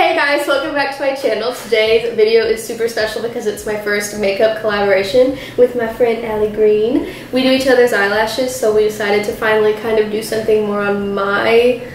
Hey guys, welcome back to my channel. Today's video is super special because it's my first makeup collaboration with my friend Ali Green. We do each other's eyelashes, so we decided to finally kind of do something more on my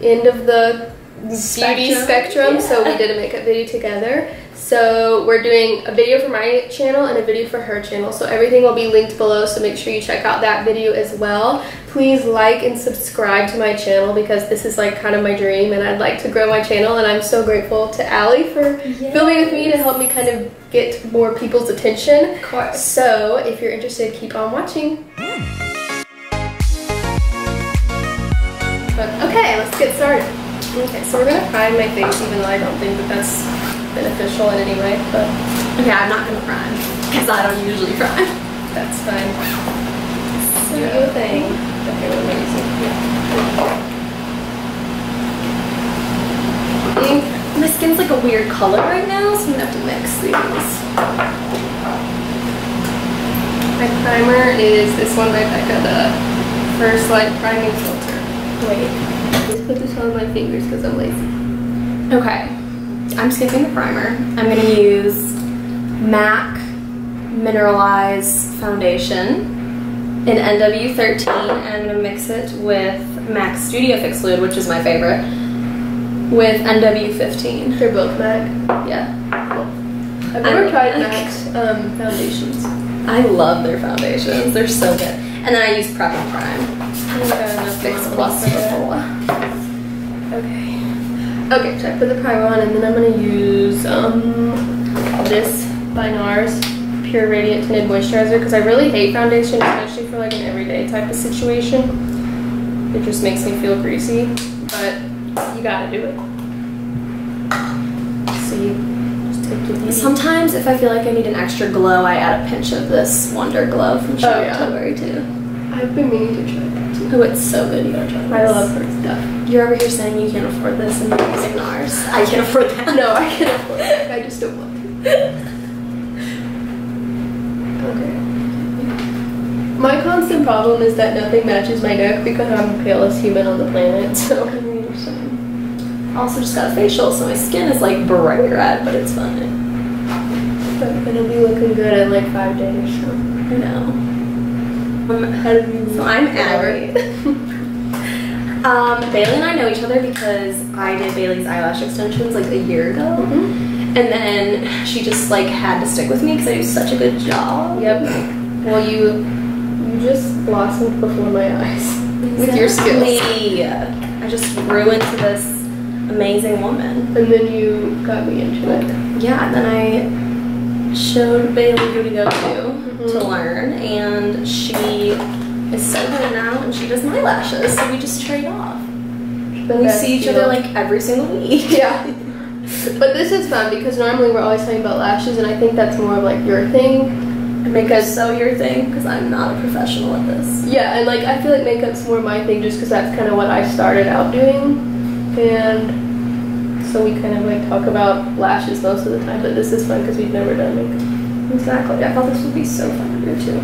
end of the beauty spectrum. Yeah. So we did a makeup video together. So we're doing a video for my channel and a video for her channel. So everything will be linked below, so make sure you check out that video as well. Please like and subscribe to my channel because this is like kind of my dream and I'd like to grow my channel, and I'm so grateful to Ali for filming with me to help me kind of get more people's attention. Of course. So if you're interested, keep on watching. Okay, let's get started. Okay, so we're gonna prime my face even though I don't think that that's beneficial in any way, but okay, I'm not gonna prime because I don't usually prime. That's fine. So your thing. Okay, what am I using? Yeah. My skin's like a weird color right now, so I'm gonna have to mix these. My primer is this one by Becca, the First Light Priming Filter. Wait, I'm just put this on my fingers because I'm lazy. Okay. I'm skipping the primer. I'm going to use MAC Mineralize Foundation in NW13, and I'm going to mix it with MAC Studio Fix Fluid, which is my favorite, with NW15. They're both MAC? Yeah. Cool. I've never tried MAC's foundations. I love their foundations. They're so good. And then I use Prep and Prime. I'm going to Fix Plus for Hoola. Okay. Okay, so I put the primer on, and then I'm going to use this by NARS Pure Radiant Tinted Moisturizer because I really hate foundation, especially for like an everyday type of situation. It just makes me feel greasy, but you gotta do it. So you just take your beauty. Sometimes if I feel like I need an extra glow, I add a pinch of this Wonder Glow from Charlotte Tilbury too. I've been meaning to try that too. Oh, it's so good. You gotta try this. I love her stuff. You're over here saying you can't afford this and you're using NARS. I can't afford that. No, I can't afford it. I just don't want to. Okay. My constant problem is that nothing matches my neck because I'm the palest human on the planet. So I mean, you're fine. Also, just got a facial, so my skin is like bright red, but it's fine. But it'll be looking good in like 5 days. So. I know. I'm angry. Bailey and I know each other because I did Bailey's eyelash extensions like a year ago, and then she just like had to stick with me because I do such a good job. Yep. Well, you just blossomed before my eyes with your skills. I just grew into this amazing woman. And then you got me into it. Yeah, and then I showed Bailey who to go to learn, and she is so good now, and she does my lashes, so we just trade off. We see each other like every single week. Yeah. But this is fun because normally we're always talking about lashes, and I think that's more of like your thing. Because so your thing, because I'm not a professional at this. Yeah, and like I feel like makeup's more my thing just because that's kind of what I started out doing, and so we kind of like talk about lashes most of the time. But this is fun because we've never done makeup. Exactly. I thought this would be so fun to do too.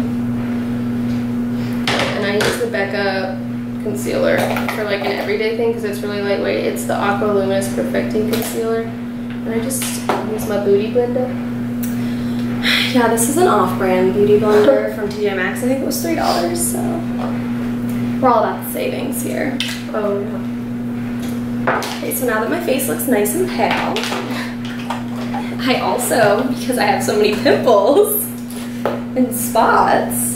I use the Becca concealer for like an everyday thing because it's really lightweight. It's the Aqua Luminous Perfecting Concealer, and I just use my Booty Blender. Yeah, this is an off-brand beauty blender from TJ Maxx. I think it was $3, so we're all about the savings here. Oh yeah. Okay, so now that my face looks nice and pale, I also, because I have so many pimples and spots,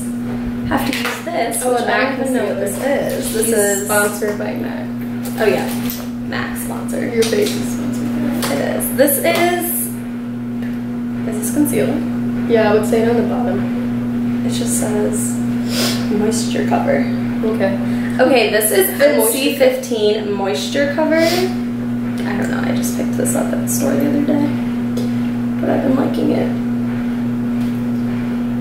have to use this. Oh, I don't even know what this is. This is sponsored by MAC. Oh yeah, MAC sponsor. Your face is sponsored by MAC. It is. This is this concealer? Yeah, I would say it on the bottom. It just says moisture cover. Okay. Okay, this is NC15 moisture cover. I don't know, I just picked this up at the store the other day, but I've been liking it.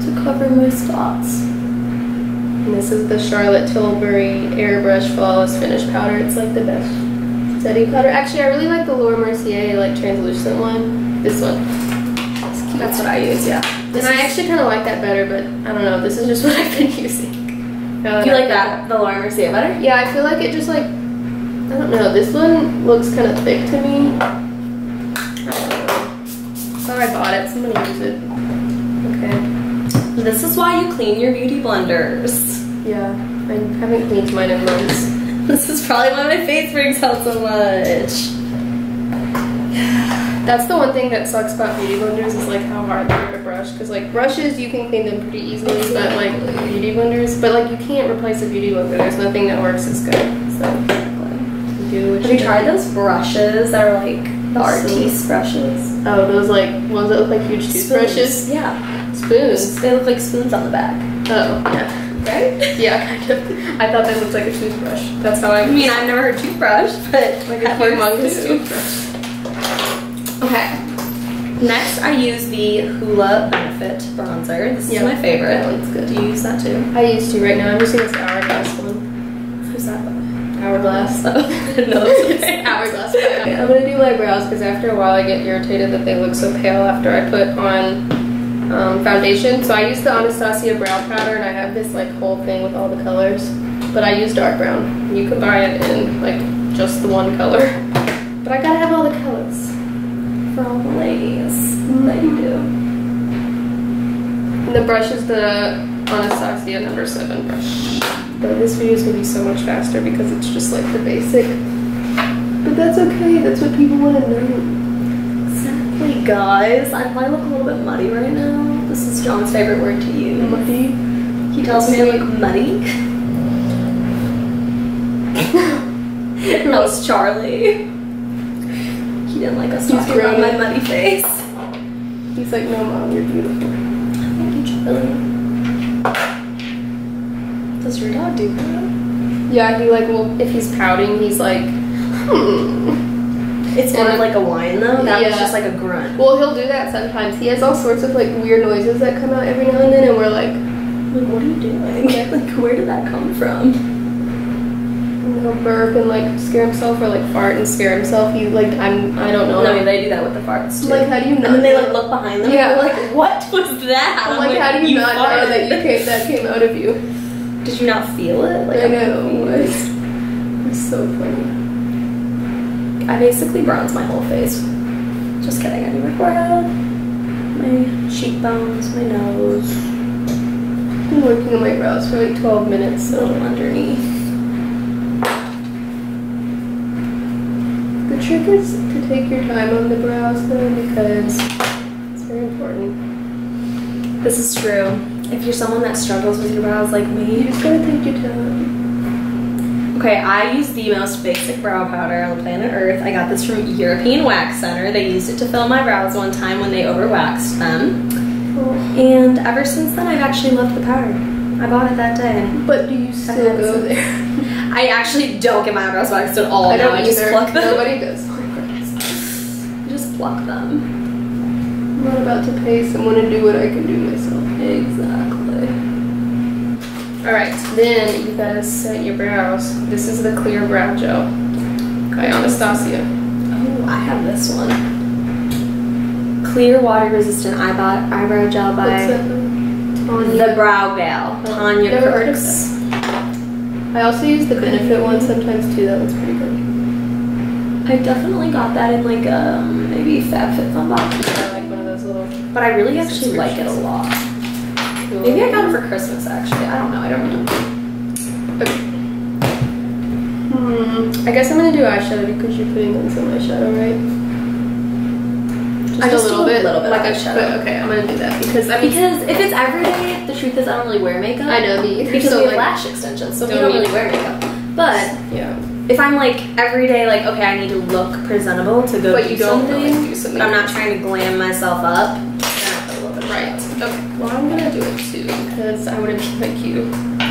To cover my spots. And this is the Charlotte Tilbury Airbrush Flawless Finish Powder. It's like the best setting powder. Actually, I really like the Laura Mercier like translucent one. This one. That's what I use, yeah. This and I actually kind of like that better, but I don't know. This is just what I've been using. Do you like that, the Laura Mercier better? Yeah, I feel like it just like, I don't know. This one looks kind of thick to me. This is why you clean your beauty blenders. Yeah, I haven't cleaned mine in months. This is probably why my face breaks out so much. That's the one thing that sucks about beauty blenders is like how hard they are to brush, because like brushes you can clean them pretty easily, but like beauty blenders, but like you can't replace a beauty blender. There's nothing that works as good. So do what you tried those brushes that are like the artiste brushes? Oh, those like ones that look like huge toothbrushes? Yeah. Spoons. They look like spoons on the back. Oh, yeah. Right? Yeah, kind of. I thought that looked like a toothbrush. That's how I mean, I've never heard toothbrush, but like a humongous toothbrush. Okay, next I use the Hoola Benefit bronzer. This is my favorite. That one's good. Do you use that too? I used to right now. I'm using this Hourglass one. Who's that? Hourglass. Oh. No, it's Hourglass. Okay, I'm gonna do eyebrows because after a while I get irritated that they look so pale after I put on foundation. So I use the Anastasia brow powder, and I have this like whole thing with all the colors. But I use dark brown. You can buy it in like just the one color. But I gotta have all the colors. All the ladies that you do. And the brush is the Anastasia No. 7 brush. But this video is going to be so much faster because it's just like the basic. But that's okay. That's what people want to know. Exactly, guys. I probably look a little bit muddy right now. This is John's favorite word to use. Muddy. He tells me I look muddy. That was Charlie. He didn't like us talking about my muddy face. He's like, no, Mom, you're beautiful. Thank you, Charlie. Does your dog do that? Yeah, he like, well, if he's pouting, he's like, It's more like a whine, though. That was just like a grunt. Well, he'll do that sometimes. He has all sorts of like weird noises that come out every now and then, and we're like what are you doing? Yeah. Like, where did that come from? He'll burp and like scare himself, or like fart and scare himself. He like I don't know. No, they do that with the farts too. Like, how do you know? And then they like look behind them. Yeah, and like what was that? I'm like, how do you not know that that came out of you? Did you not feel it? Like, I know. It's so funny. I basically bronze my whole face. Just kidding. I do my forehead, my cheekbones, my nose. I've been working on my brows for like 12 minutes. So underneath. The trick is to take your time on the brows though, because it's very important. This is true. If you're someone that struggles with your brows like me, you just gotta take your time. Okay, I use the most basic brow powder on planet Earth. I got this from European Wax Center. They used it to fill my brows one time when they overwaxed them. Oh. And ever since then, I've actually loved the powder. I bought it that day. But do you still go there? I actually don't get my eyebrows waxed at all. I just pluck them. Nobody does. I just pluck them. I'm not about to pay someone to do what I can do myself. Exactly. Alright, then you gotta set your brows. This is the clear brow gel by Anastasia. Oh, I have this one. Clear water resistant eyebrow gel by the brow gal. Tanya Never heard of that. I also use the Benefit one sometimes too. That one's pretty good. I definitely got that in like maybe FabFitFun box. Yeah, like one of those little. But I really actually like it a lot. Cool. Maybe I got it for Christmas actually. I don't know. I don't remember. Okay. I guess I'm gonna do eyeshadow because you're putting on some eyeshadow, right? Just a little bit. Like eyeshadow. Okay, I'm gonna do that because I mean, because if it's everyday. The truth is I don't really wear makeup. I know, me either. Because we have lash extensions, so we don't really wear makeup. But if I'm like every day, like, okay, I need to look presentable to go do something. Really do something. I'm not trying to glam myself up. Right. Okay. Well, I'm gonna do it too because I want to be like you.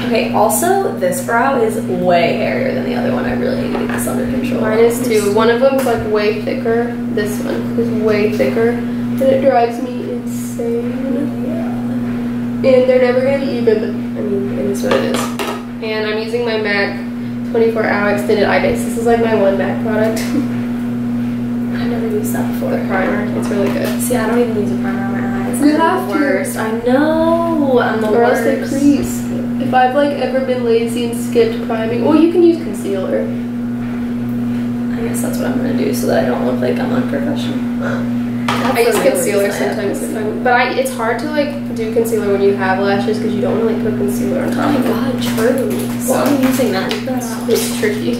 Okay. Also, this brow is way hairier than the other one. I really need to get this under control. Mine is too. One of them's like way thicker. This one is way thicker, and it drives me insane. And they're never going to be even, but I mean, it is what it is. And I'm using my MAC 24-hour extended eye base. This is like my one MAC product. I've never used that before. The primer, it's really good. See, I don't even use a primer on my eyes. You have to. I know, I'm the worst. Or else they crease. If I've like ever been lazy and skipped priming, well, you can use concealer. I guess that's what I'm going to do so that I don't look like I'm unprofessional. I use concealer sometimes, it's hard to like do concealer when you have lashes because you don't really put concealer on top. Oh my god, true. So I'm using that. It's tricky.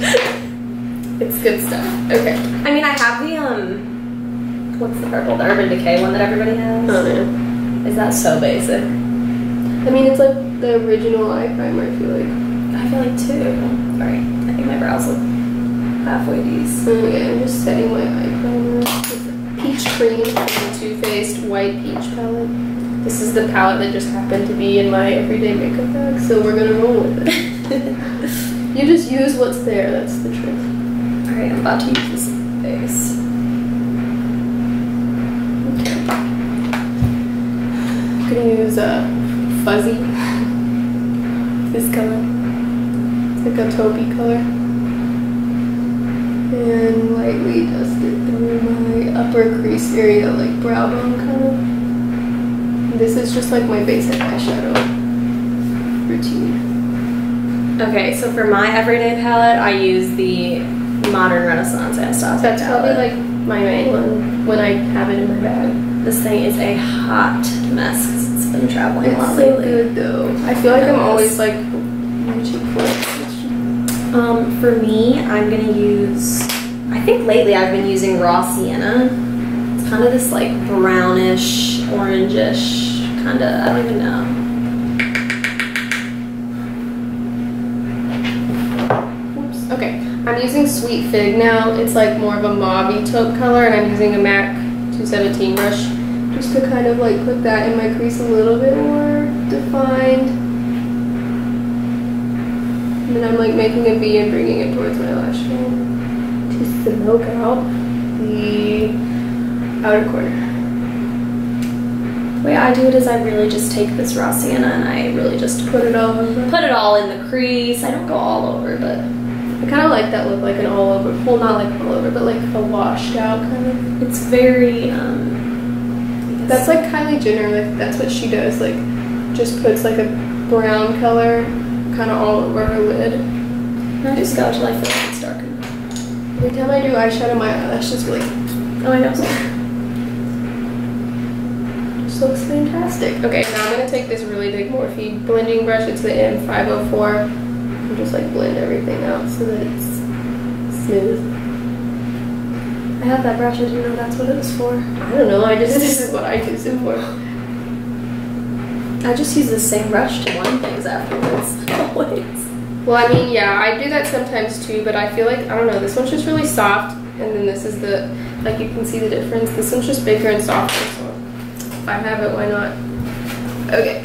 It's good stuff. Okay. I mean, I have the what's the purple? The Urban Decay one that everybody has. Oh yeah. Is that so basic? I mean, it's like the original eye primer. I feel like too. All right. I think my brows look halfway decent. Okay, I'm just setting my eye primer. Peach cream from the Too Faced white peach palette. This is the palette that just happened to be in my everyday makeup bag, so we're gonna roll with it. You just use what's there, that's the trick. Alright, I'm about to use this face. Okay. I'm gonna use a fuzzy. This color. It's like a taupey color. And lightly dust it through my upper crease area, like brow bone kind of. This is just like my basic eyeshadow routine. Okay, so for my everyday palette, I use the Modern Renaissance Anastasia. That's palette. Probably like my main one when I have it in my bag. This thing is a hot mess because it's been traveling a lot lately. It's so good though. I feel like I'm always like reaching for it. For me, I'm going to use, I think lately I've been using Raw Sienna. It's kind of this like brownish, orangish, kind of, I don't even know. Oops. Okay, I'm using Sweet Fig now. It's like more of a mauve-y taupe color, and I'm using a MAC 217 brush just to kind of like put that in my crease a little bit more defined. And then I'm like making a V and bringing it towards my lash line just to milk out the outer corner. The way I do it is I really just take this Raw Sienna and I really just put it all in the crease. I don't go all over, but I kind of like that look, like an all over. Well, not like all over, but like a washed out kind of. It's very. That's like Kylie Jenner. Like that's what she does. Like just puts like a brown color kind of all over her lid. And I just go till I feel like it's dark enough. Every time I do eyeshadow, my eyelashes be like, oh, I know. Just looks fantastic. Okay, now I'm gonna take this really big Morphe blending brush. It's the M504. And just like blend everything out so that it's smooth. I have that brush. I didn't know that's what it was for. I don't know. I just this is what I use it for. I just use the same brush to line things afterwards, always. Well, I mean, yeah, I do that sometimes too, but I feel like, I don't know, this one's just really soft, and then this is the, like you can see the difference. This one's just bigger and softer, so if I have it, why not? Okay.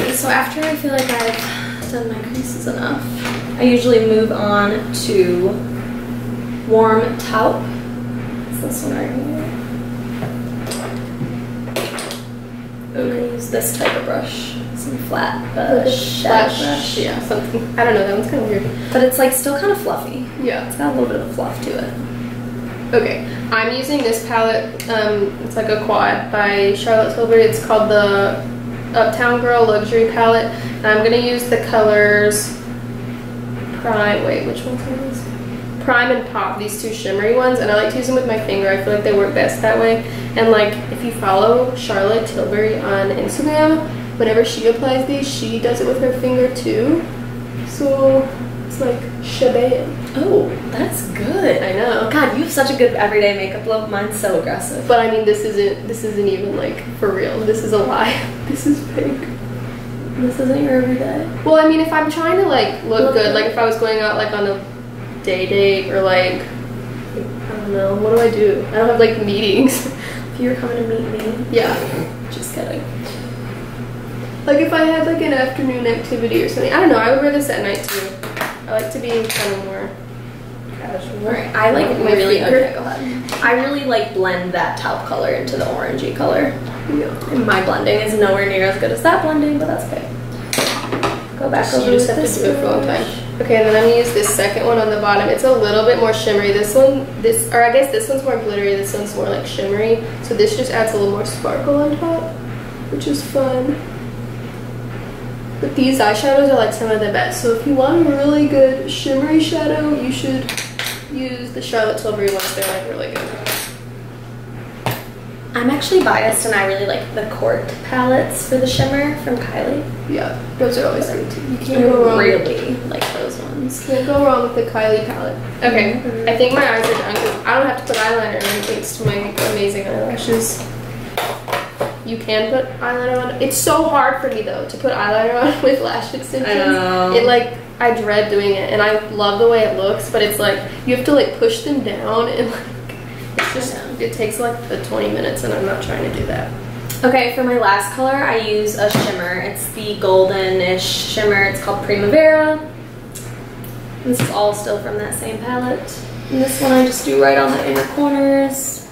Okay, so after I feel like I've done my creases enough, I usually move on to warm taupe. It's this one right here. Okay. I use this type of brush, some flat brush. Flat brush, yeah, something. I don't know, that one's kind of weird. But it's like still kind of fluffy. Yeah. It's got a little bit of fluff to it. Okay, I'm using this palette, it's like a quad by Charlotte Tilbury. It's called the Uptown Girl Luxury Palette. And I'm going to use the colors Prime, wait, which one's are these? Prime and Pop, these two shimmery ones, and I like to use them with my finger. I feel like they work best that way. And like if you follow Charlotte Tilbury on Instagram, whenever she applies these, she does it with her finger too. So it's like shabam. Oh, that's good. I know. God, you have such a good everyday makeup look. Mine's so aggressive. But I mean, this isn't even like for real. This is a lie. This is fake. This isn't your everyday. Well, I mean, if I'm trying to like look good, like if I was going out like on a date or like I don't know, what do I do? I don't have like meetings. If you were coming to meet me. Yeah. Just kidding. Like if I had like an afternoon activity or something. I don't know, I would wear this at night too. I like to be kind of more casual. Right. I like really okay, go ahead. I really like blend that taupe color into the orangey color. Yeah. And my blending is nowhere near as good as that blending, but that's okay. Go back over this. You just have to do it for a long time. Okay, and then I'm gonna use this second one on the bottom. It's a little bit more shimmery. Or I guess this one's more glittery, this one's more like shimmery. So this just adds a little more sparkle on top, which is fun. But these eyeshadows are like some of the best. So if you want a really good shimmery shadow, you should use the Charlotte Tilbury ones. They're like really good. I'm actually biased and I really like the Court palettes for the shimmer from Kylie. Yeah, those are always good too. You can't go wrong. I really like those ones. Can't go wrong with the Kylie palette. Okay, I think my eyes are done because I don't have to put eyeliner on thanks to my amazing eyelashes. You can put eyeliner on. It's so hard for me though to put eyeliner on with lash extensions. I know. It like, I dread doing it and I love the way it looks, but it's like, you have to like push them down and like, it's just, it takes like the 20 minutes and I'm not trying to do that. Okay, for my last color, I use a shimmer. It's the golden-ish shimmer. It's called Primavera. This is all still from that same palette. And this one I just do right on the inner corners.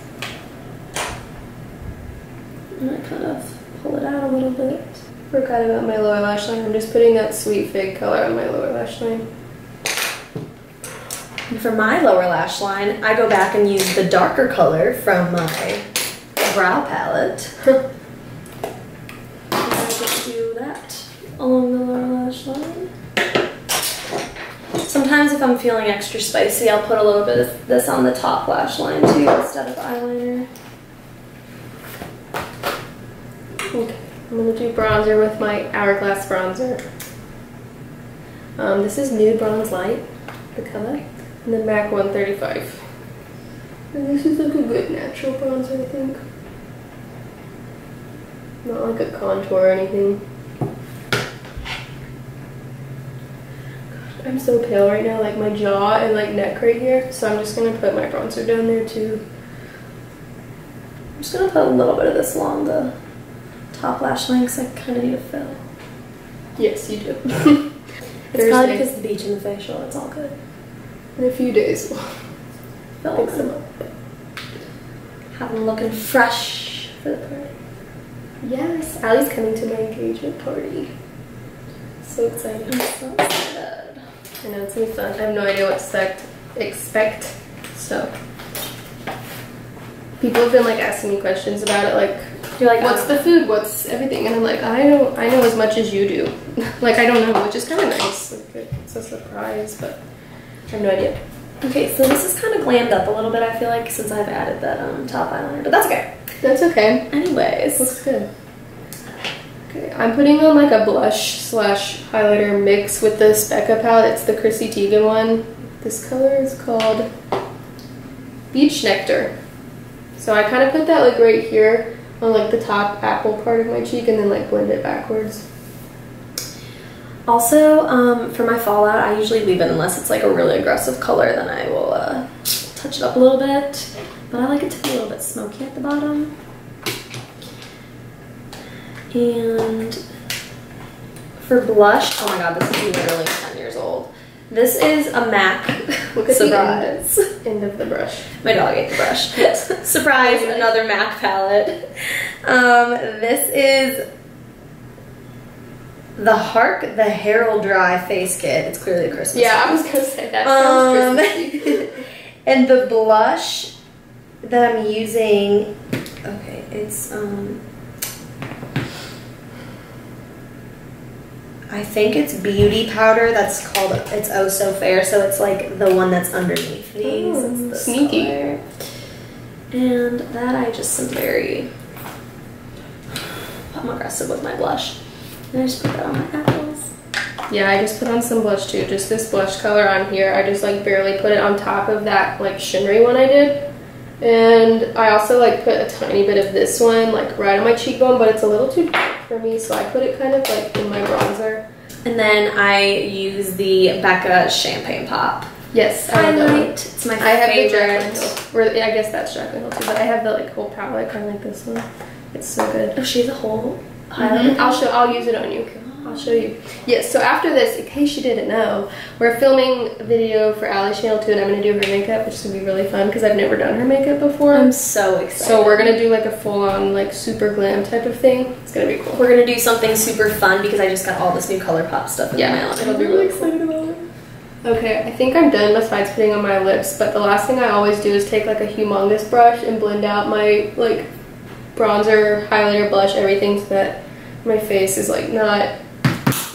And I kind of pull it out a little bit. Forgot about my lower lash line. I'm just putting that Sweet Fig color on my lower lash line. And for my lower lash line, I go back and use the darker color from my brow palette. And I just do that along the lower lash line. Sometimes if I'm feeling extra spicy, I'll put a little bit of this on the top lash line too instead of eyeliner. Okay, I'm going to do bronzer with my Hourglass bronzer. This is Nude Bronze Light, the color. And the MAC 135. And this is like a good natural bronzer, I think. Not like a contour or anything. God, I'm so pale right now, like my jaw and like neck right here. So I'm just going to put my bronzer down there too. I'm just going to put a little bit of this along the top lash line because I kind of need a fill. Yes, you do. It's probably because the beach and the facial, it's all good. In a few days, we'll fix them up. Have them looking fresh for the party. Yes, Allie's coming to my engagement party. So excited. I'm so excited. I know, it's gonna be fun. I have no idea what to expect, so. People have been like asking me questions about it, like, you're like, what's the food, what's everything? And I'm like, I know as much as you do. Like, I don't know, which is kind of nice. Like, it's a surprise, but. I have no idea. Okay, so this is kind of glammed up a little bit, I feel like, since I've added that top eyeliner, but that's okay. That's okay. Anyways. Looks good. Okay, I'm putting on like a blush slash highlighter mix with this Becca palette. It's the Chrissy Teigen one. This color is called Beach Nectar. So I kind of put that like right here on like the top apple part of my cheek and then like blend it backwards. Also, for my fallout, I usually leave it unless it's like a really aggressive color, then I will touch it up a little bit. But I like it to be a little bit smoky at the bottom. And for blush, oh my god, this is literally 10 years old. This is a MAC. Look at the end of the brush. My dog ate the brush. Surprise, another MAC palette. This is the Hark the Herald Dry Face Kit. It's clearly a Christmas. Yeah, I was gonna say that sounds Christmassy. And the blush that I'm using, okay, it's I think it's beauty powder. That's called. It's Oh So Fair. So it's like the one that's underneath these. Oh, it's sneaky. Color. And that I just am very. I'm aggressive with my blush. And I just put that on my apples. Yeah, I just put on some blush too. Just this blush color on here. I just like barely put it on top of that like shimmery one I did. And I also like put a tiny bit of this one like right on my cheekbone, but it's a little too dark for me. So I put it kind of like in my bronzer. And then I use the Becca Champagne Pop. Yes, I love it. It's my favorite. I have the Jack Hill, or I guess that's Jack Hill too, but I have the like whole palette kind of like this one. It's so good. Oh, she has a whole... I'll use it on you. I'll show you. Yes, so after this, in case you didn't know, we're filming a video for Allie's channel too, and I'm going to do her makeup, which is going to be really fun because I've never done her makeup before. I'm so excited. So we're going to do like a full-on like super glam type of thing. It's going to be cool. We're going to do something super fun because I just got all this new ColourPop stuff in the mail. It'll be really excited about it. Okay, I think I'm done besides putting on my lips, but the last thing I always do is take like a humongous brush and blend out my like bronzer, highlighter, blush, everything so that my face is like not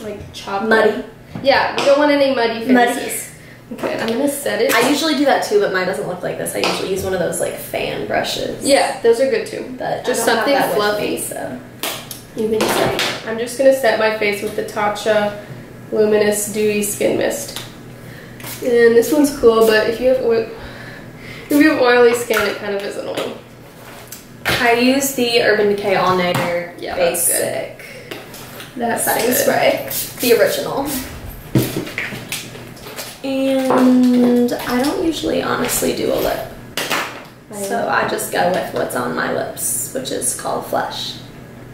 like chopped. Muddy. Yeah, we don't want any muddy faces. Muddies. Okay, I'm gonna set it. I usually do that too, but mine doesn't look like this. I usually use one of those like fan brushes. Yeah, those are good too. But just something fluffy. So you can just like, I'm just gonna set my face with the Tatcha Luminous Dewy Skin Mist. And this one's cool, but if you have oily skin, it kind of is annoying. I use the Urban Decay All Nighter Basic setting spray, the original. And I don't usually honestly do a lip. So I just go with what's on my lips, which is called Flesh.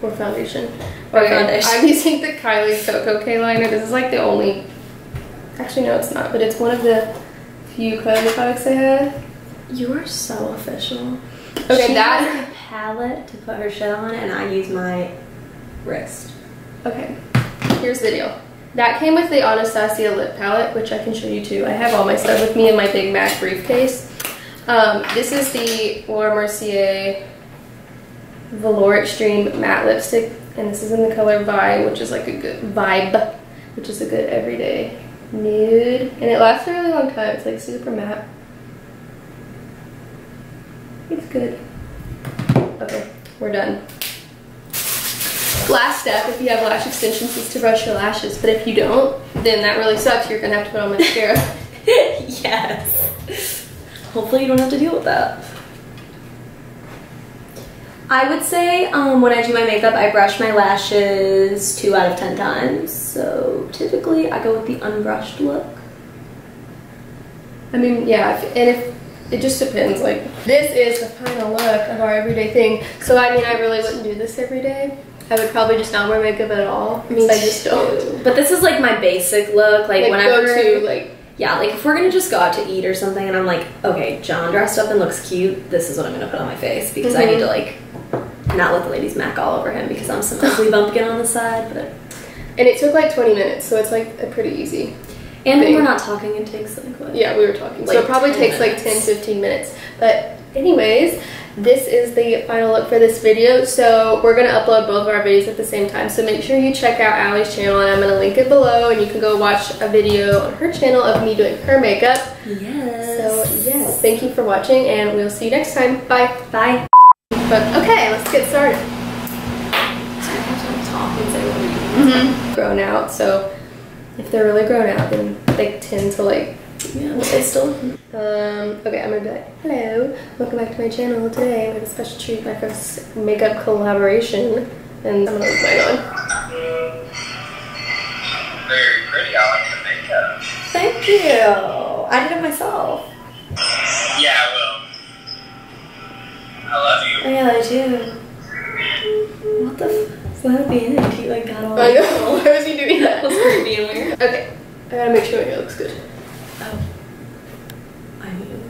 Or foundation. Foundation. I'm using the Kylie Coco K liner. This is like the only, actually no it's not, but it's one of the few Kylie products I had. You are so official. Okay, she has a palette to put her shell on it, and I use my wrist. Okay, here's the deal. That came with the Anastasia lip palette, which I can show you too. I have all my stuff with me in my big MAC briefcase. This is the Laura Mercier Velour Extreme matte lipstick, and this is in the color Vibe, which is like a good everyday nude, and it lasts a really long time. It's like super matte. It's good. Okay, we're done. Last step, if you have lash extensions, is to brush your lashes, but if you don't, then that really sucks. You're gonna have to put on mascara. Yes. Hopefully you don't have to deal with that. I would say when I do my makeup, I brush my lashes 2 out of 10 times. So typically I go with the unbrushed look. I mean, yeah, it just depends. Like, this is the final look of our everyday thing. So I mean, I really wouldn't do this every day. I would probably just not wear makeup at all. I just don't. But this is like my basic look. Like whenever, like if we're gonna just go out to eat or something, and I'm like, okay, John dressed up and looks cute. This is what I'm gonna put on my face because I need to like not let the ladies MAC all over him because I'm some ugly bumpkin on the side. But and it took like 20 minutes, so it's like a pretty easy. And when we're not talking, it takes like what? Yeah, we were talking. Like, so it probably takes like 10-15 minutes. But anyways, this is the final look for this video. So we're gonna upload both of our videos at the same time. So make sure you check out Allie's channel, and I'm gonna link it below, and you can go watch a video on her channel of me doing her makeup. Yes. So yes, thank you for watching, and we'll see you next time. Bye. Bye. But okay, let's get started. Grown out, so if they're really grown out, then they tend to like, okay, I'm gonna be like, hello, welcome back to my channel. Today I have a special treat, my first makeup collaboration, and I'm gonna put mine on. Very pretty, I like the makeup. Thank you. I did it myself. Yeah, I will. I love you. I love you. What the f? Why would be in it? You like got all. I know. Why was he doing that? That was pretty weird. Okay, I gotta make sure my hair looks good. I mean.